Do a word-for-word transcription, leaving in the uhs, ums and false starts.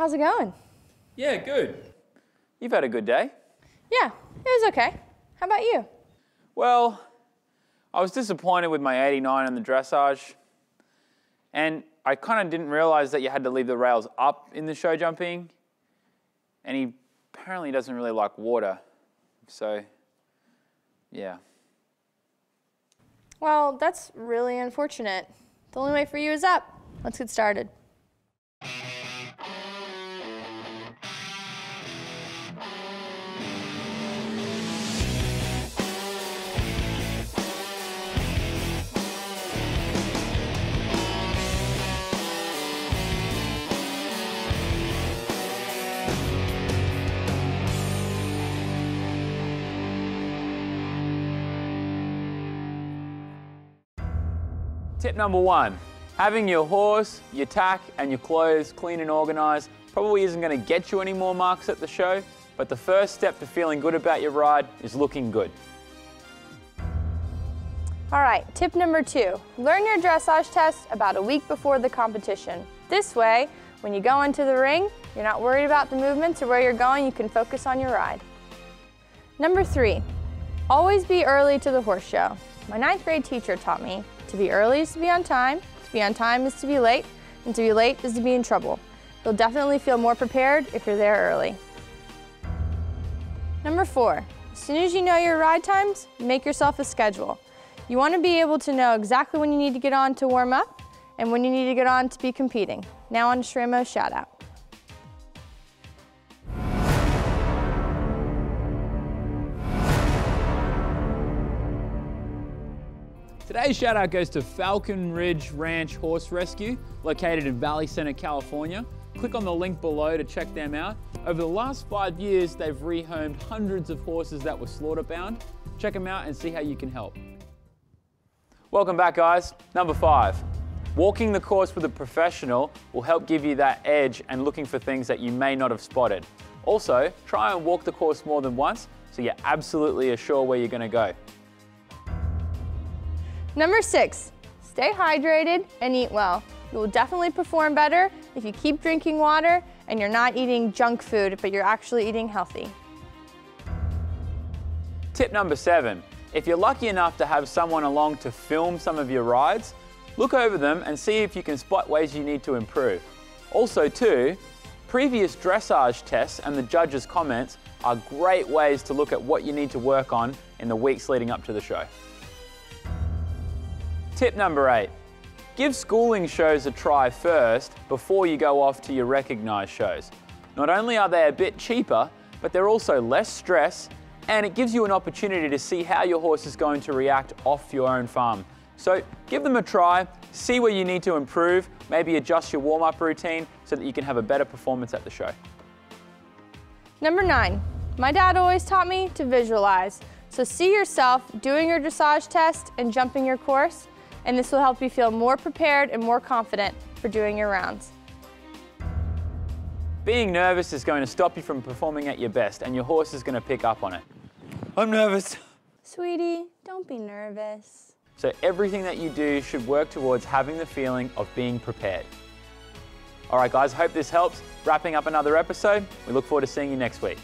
How's it going? Yeah, good. You've had a good day. Yeah, it was okay. How about you? Well, I was disappointed with my eighty-nine in the dressage, and I kind of didn't realize that you had to leave the rails up in the show jumping, and he apparently doesn't really like water, so yeah. Well, that's really unfortunate. The only way for you is up. Let's get started. Tip number one, having your horse, your tack, and your clothes clean and organized probably isn't going to get you any more marks at the show, but the first step to feeling good about your ride is looking good. All right, tip number two, learn your dressage test about a week before the competition. This way, when you go into the ring, you're not worried about the movements or where you're going, you can focus on your ride. Number three, always be early to the horse show. My ninth grade teacher taught me, to be early is to be on time, to be on time is to be late, and to be late is to be in trouble. You'll definitely feel more prepared if you're there early. Number four, as soon as you know your ride times, make yourself a schedule. You want to be able to know exactly when you need to get on to warm up and when you need to get on to be competing. Now on to Schrammo's shout out. Today's shout out goes to Falcon Ridge Ranch Horse Rescue, located in Valley Center, California. Click on the link below to check them out. Over the last five years, they've rehomed hundreds of horses that were slaughter bound. Check them out and see how you can help. Welcome back, guys. Number five, walking the course with a professional will help give you that edge and looking for things that you may not have spotted. Also, try and walk the course more than once so you're absolutely sure where you're going to go. Number six, stay hydrated and eat well. You will definitely perform better if you keep drinking water and you're not eating junk food, but you're actually eating healthy. Tip number seven, if you're lucky enough to have someone along to film some of your rides, look over them and see if you can spot ways you need to improve. Also too, previous dressage tests and the judges' comments are great ways to look at what you need to work on in the weeks leading up to the show. Tip number eight, give schooling shows a try first before you go off to your recognized shows. Not only are they a bit cheaper, but they're also less stress, and it gives you an opportunity to see how your horse is going to react off your own farm. So give them a try, see where you need to improve, maybe adjust your warm-up routine so that you can have a better performance at the show. Number nine, my dad always taught me to visualize. So see yourself doing your dressage test and jumping your course, and this will help you feel more prepared and more confident for doing your rounds. Being nervous is going to stop you from performing at your best, and your horse is going to pick up on it. I'm nervous. Sweetie, don't be nervous. So everything that you do should work towards having the feeling of being prepared. All right, guys, hope this helps. Wrapping up another episode. We look forward to seeing you next week.